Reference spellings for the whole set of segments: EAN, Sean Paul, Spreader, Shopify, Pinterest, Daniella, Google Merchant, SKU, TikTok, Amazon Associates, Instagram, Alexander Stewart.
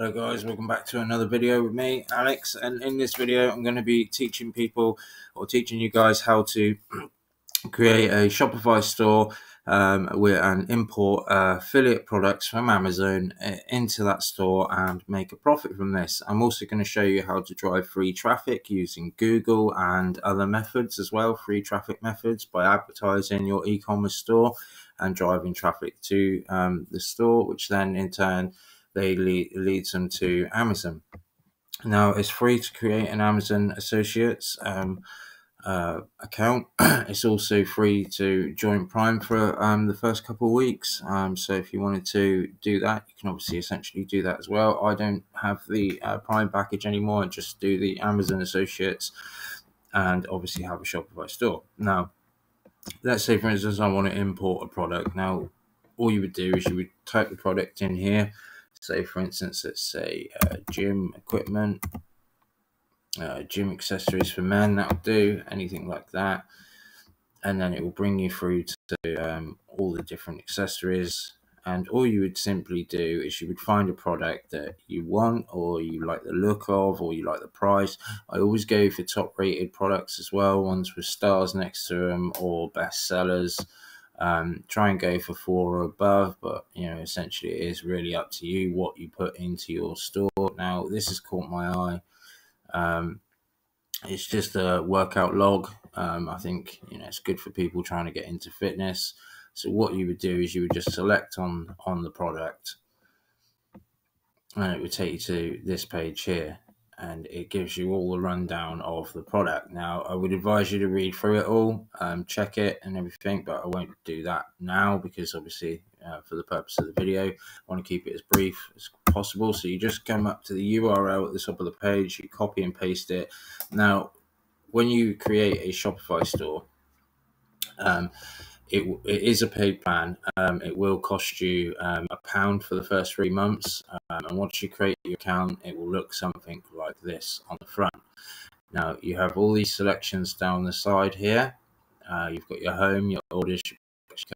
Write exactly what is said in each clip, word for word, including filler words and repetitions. Hello guys, welcome back to another video with me, Alex, and in this video I'm going to be teaching people or teaching you guys how to create a Shopify store um, with and import uh, affiliate products from Amazon into that store and make a profit from this. I'm also going to show you how to drive free traffic using Google and other methods as well, free traffic methods by advertising your e-commerce store and driving traffic to um, the store, which then in turn they lead, leads them to Amazon. Now, it's free to create an Amazon Associates um, uh, account. It's also free to join Prime for um, the first couple of weeks. Um, so if you wanted to do that, you can obviously essentially do that as well. I don't have the uh, Prime package anymore. I just do the Amazon Associates and obviously have a Shopify store. Now, let's say, for instance, I want to import a product. Now, all you would do is you would type the product in here. Say, for instance, let's say uh, gym equipment, uh, gym accessories for men, that'll do, anything like that. And then it will bring you through to um, all the different accessories. And all you would simply do is you would find a product that you want or you like the look of or you like the price. I always go for top rated products as well, ones with stars next to them or best sellers. Um, try and go for four or above, but you know, essentially it is really up to you what you put into your store. Now, this has caught my eye. Um, it's just a workout log. Um, I think, you know, it's good for people trying to get into fitness. So what you would do is you would just select on, on the product and it would take you to this page here. And it gives you all the rundown of the product. Now, I would advise you to read through it all, um, check it and everything, but I won't do that now because obviously uh, for the purpose of the video, I want to keep it as brief as possible. So you just come up to the U R L at the top of the page, you copy and paste it. Now, when you create a Shopify store, um, It, it is a paid plan. Um, it will cost you um, a pound for the first three months. Um, and once you create your account, it will look something like this on the front. Now, you have all these selections down the side here. Uh, you've got your home, your orders, your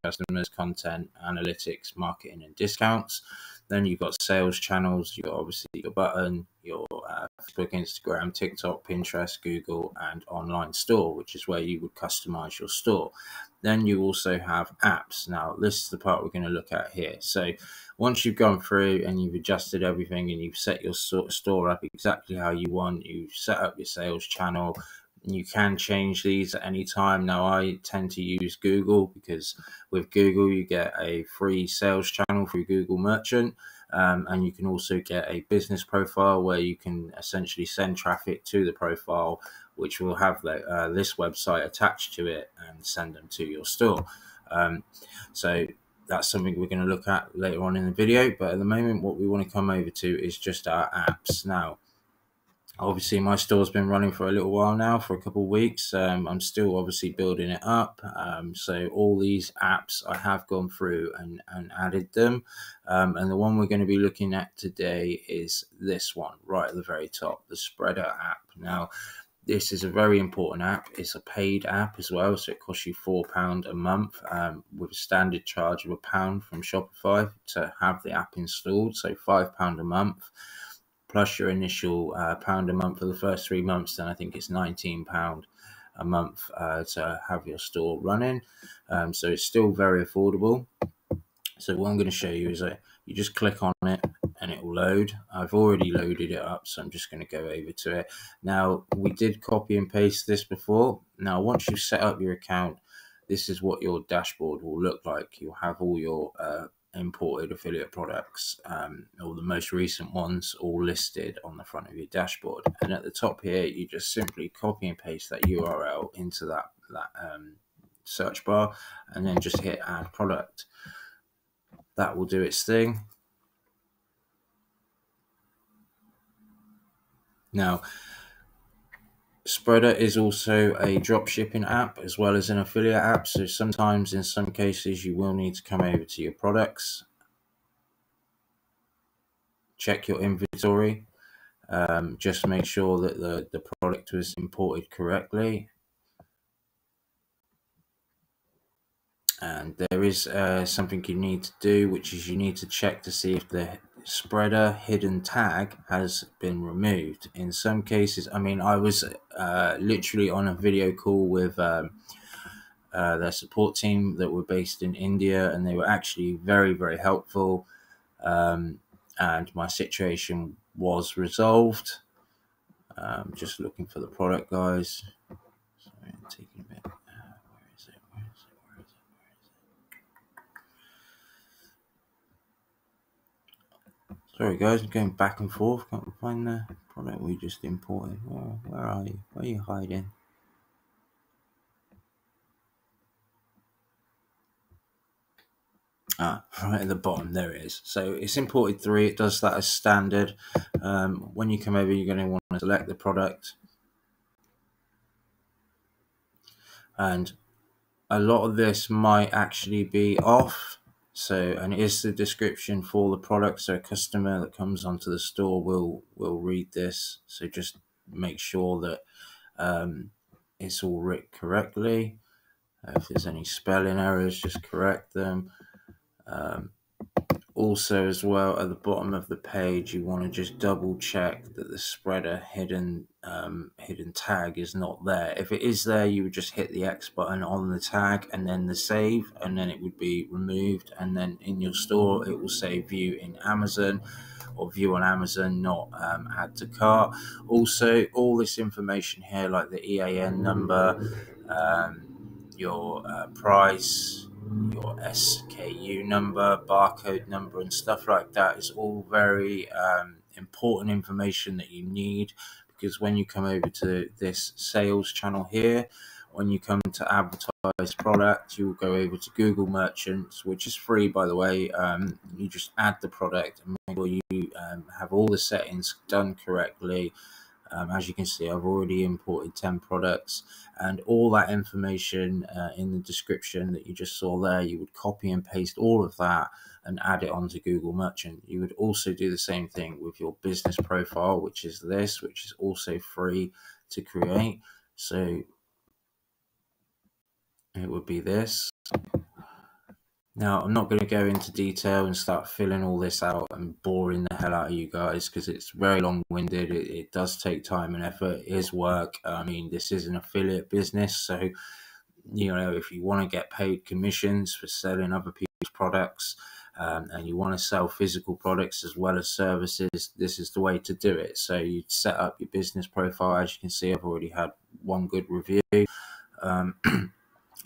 customers, content, analytics, marketing, and discounts. Then you've got sales channels. You've got obviously your button, your uh, Facebook, Instagram, TikTok, Pinterest, Google, and online store, which is where you would customize your store. Then you also have apps. Now, this is the part we're going to look at here. So once you've gone through and you've adjusted everything and you've set your store up exactly how you want, you've set up your sales channel. You can change these at any time. Now, I tend to use Google because with Google, you get a free sales channel through Google Merchant. Um, and you can also get a business profile where you can essentially send traffic to the profile, which will have the, uh, this website attached to it and send them to your store. Um, so that's something we're going to look at later on in the video. But at the moment, what we want to come over to is just our apps now. Obviously, my store's been running for a little while now, for a couple of weeks. Um, I'm still obviously building it up. Um, so all these apps, I have gone through and, and added them. Um, and the one we're going to be looking at today is this one right at the very top, the Spreader app. Now, this is a very important app. It's a paid app as well. So it costs you four pounds a month um, with a standard charge of a pound from Shopify to have the app installed. So five pounds a month. Plus your initial uh, pound a month for the first three months, then I think it's nineteen pounds a month uh, to have your store running. Um, so it's still very affordable. So what I'm going to show you is that you just click on it and it will load. I've already loaded it up, so I'm just going to go over to it. Now, we did copy and paste this before. Now, once you've set up your account, this is what your dashboard will look like. You'll have all your uh, imported affiliate products, um, or the most recent ones, all listed on the front of your dashboard. And at the top here, you just simply copy and paste that U R L into that, that um, search bar and then just hit add product. That will do its thing. Now, Spreader is also a drop shipping app as well as an affiliate app. So sometimes in some cases you will need to come over to your products, check your inventory, um, just make sure that the, the product was imported correctly. And there is uh, something you need to do, which is you need to check to see if the Spreader hidden tag has been removed. In some cases, I mean, I was uh, literally on a video call with um, uh, their support team that were based in India, and they were actually very, very helpful. Um, and my situation was resolved. Um, just looking for the product, guys. Sorry, I'm taking a bit. Sorry guys, I'm going back and forth. Can't find the product we just imported. Where, where are you? Where are you hiding? Ah, right at the bottom. There it is. So it's imported three. It does that as standard. Um, when you come over, you're going to want to select the product. And a lot of this might actually be off. So, and it is the description for the product. So a customer that comes onto the store will will read this. So just make sure that um, it's all written correctly. Uh, if there's any spelling errors, just correct them. Um, also as well, at the bottom of the page, you want to just double check that the spreader hidden, um, hidden tag is not there. If it is there, you would just hit the X button on the tag and then the save, and then it would be removed. And then in your store, it will say view in Amazon or view on Amazon, not um, add to cart. Also, all this information here, like the E A N number, um, your uh, price, your S K U number, barcode number, and stuff like that is all very um, important information that you need, because when you come over to this sales channel here, when you come to advertise product, you'll go over to Google Merchants, which is free, by the way. Um, you just add the product and make sure you um, have all the settings done correctly. Um, as you can see, I've already imported ten products, and all that information uh, in the description that you just saw there, you would copy and paste all of that and add it onto Google Merchant. You would also do the same thing with your business profile, which is this, which is also free to create. So it would be this. Now, I'm not going to go into detail and start filling all this out and boring the hell out of you guys, because it's very long-winded. It, it does take time and effort. It is work. I mean, this is an affiliate business. So, you know, if you want to get paid commissions for selling other people's products, um, and you want to sell physical products as well as services, this is the way to do it. So you set up your business profile. As you can see, I've already had one good review. Um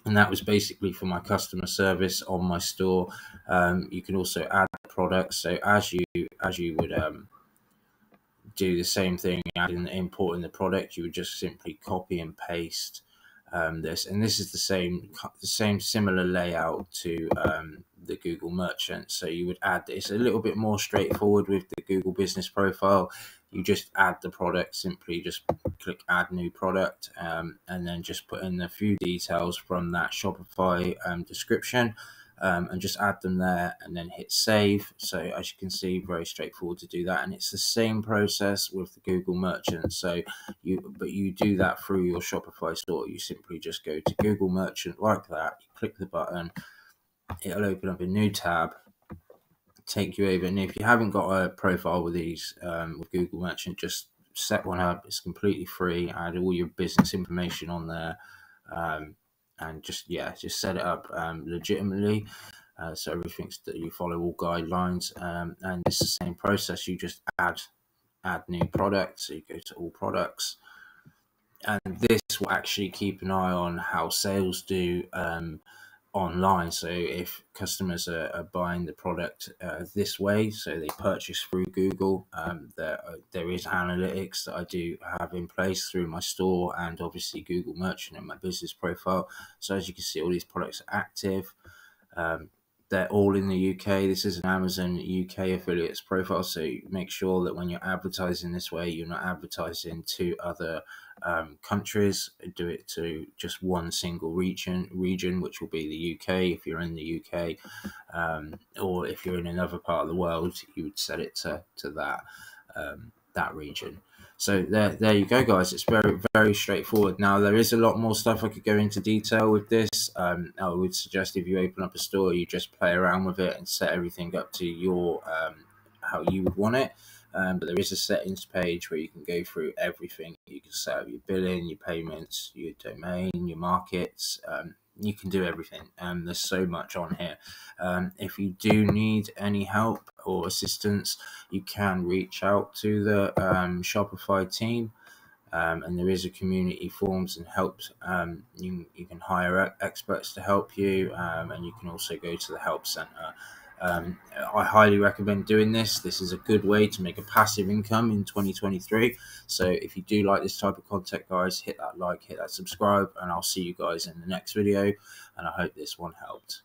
And that was basically for my customer service on my store. Um, you can also add products. So as you as you would um, do the same thing, adding importing the product, you would just simply copy and paste um, this. And this is the same the same similar layout to um, the Google Merchant. So you would add this. It's a little bit more straightforward with the Google Business Profile. You just add the product, simply just click add new product, um, and then just put in a few details from that Shopify um, description, um, and just add them there, and then hit save. So as you can see, very straightforward to do that, and it's the same process with the Google Merchant. So you, but you do that through your Shopify store. You simply just go to Google Merchant like that, you click the button, it'll open up a new tab, take you over. And if you haven't got a profile with these um, with Google Merchant, just set one up. It's completely free. Add all your business information on there, um, and just yeah just set it up um, legitimately, uh, so everything's that you follow all guidelines, um, and it's the same process. You just add add new products. So you go to all products, and this will actually keep an eye on how sales do um, online. So if customers are, are buying the product uh, this way, so they purchase through Google, um, there, uh, there is analytics that I do have in place through my store and obviously Google Merchant and my business profile. So as you can see, all these products are active. Um, they're all in the U K. This is an Amazon U K affiliates profile. So make sure that when you're advertising this way, you're not advertising to other Um, countries. Do it to just one single region, region, which will be the U K if you're in the U K, um, or if you're in another part of the world, you would set it to, to that um, that region. So there, there you go, guys. It's very, very straightforward. Now, there is a lot more stuff I could go into detail with this. Um, I would suggest if you open up a store, you just play around with it and set everything up to your um, how you would want it. Um, but there is a settings page where you can go through everything. You can set up your billing, your payments, your domain, your markets. Um, you can do everything. And um, there's so much on here. Um, if you do need any help or assistance, you can reach out to the um, Shopify team. Um, and there is a community forums and helps. Um, you, you can hire experts to help you. Um, and you can also go to the help center. Um, I highly recommend doing this. This is a good way to make a passive income in twenty twenty-three. So if you do like this type of content, guys, hit that like, hit that subscribe, and I'll see you guys in the next video. And I hope this one helped.